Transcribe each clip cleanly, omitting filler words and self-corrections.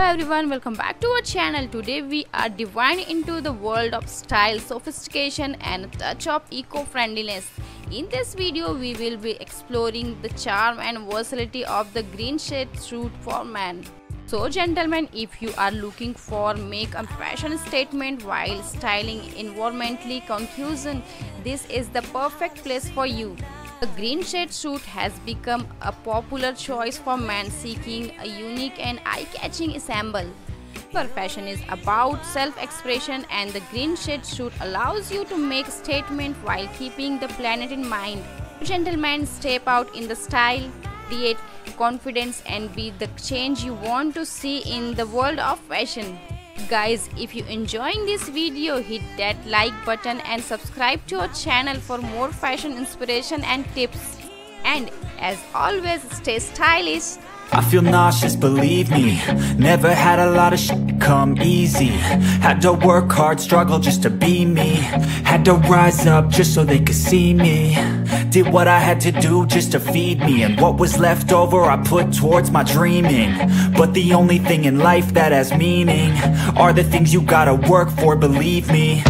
Hi everyone, welcome back to our channel. Today we are diving into the world of style, sophistication and a touch of eco-friendliness. In this video we will be exploring the charm and versatility of the green shade suit for men. So gentlemen, if you are looking for make a fashion statement while styling environmentally conscious, this is the perfect place for you. The green shade suit has become a popular choice for men seeking a unique and eye-catching ensemble. Fashion is about self-expression, and the green shade suit allows you to make a statement while keeping the planet in mind. Gentlemen, step out in the style, create confidence and be the change you want to see in the world of fashion. Guys, if you're enjoying this video, hit that like button and subscribe to our channel for more fashion inspiration and tips. And as always, stay stylish. I feel nauseous, believe me. Never had a lot of shit come easy. Had to work hard, struggle just to be me. Had to rise up just so they could see me. Did what I had to do just to feed me, and what was left over I put towards my dreaming. But the only thing in life that has meaning are the things you gotta work for, believe me.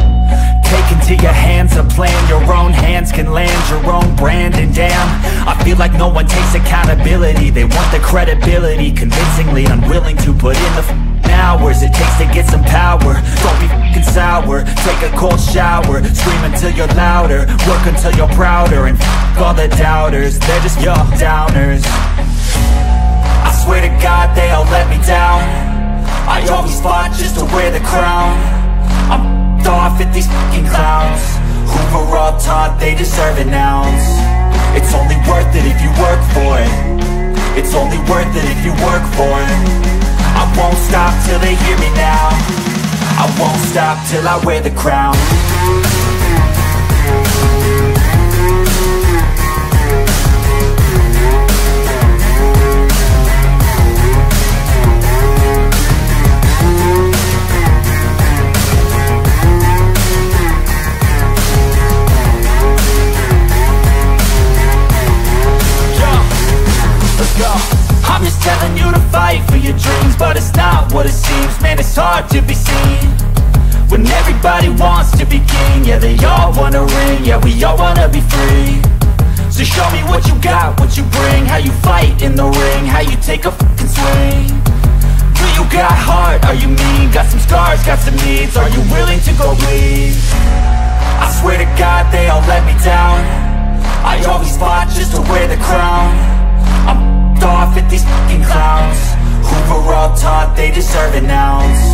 Take into your hands a plan, your own hands can land your own brand. And damn, I feel like no one takes accountability. They want the credibility, convincingly unwilling to put in the hours it takes to get some power. Don't be f***ing sour, take a cold shower. Scream until you're louder, work until you're prouder. And f*** all the doubters, they're just your downers. I swear to God they all let me down. I always fought just to wear the crown. I'm off at these fucking clowns who were all taught they deserve an ounce. It's only worth it if you work for it. It's only worth it if you work for it. I won't stop till they hear me now. I won't stop till I wear the crown. I'm just telling you to fight for your dreams, but it's not what it seems. Man, it's hard to be seen when everybody wants to be king. Yeah, they all wanna ring, yeah, we all wanna be free. So show me what you got, what you bring, how you fight in the ring, how you take a fucking swing. Do you got heart, are you mean? Got some scars, got some needs, are you willing to go bleed? I swear to God they all let me down. I always fought just to wear the crown. Off at these fucking clowns who were all taught they deserve an ounce.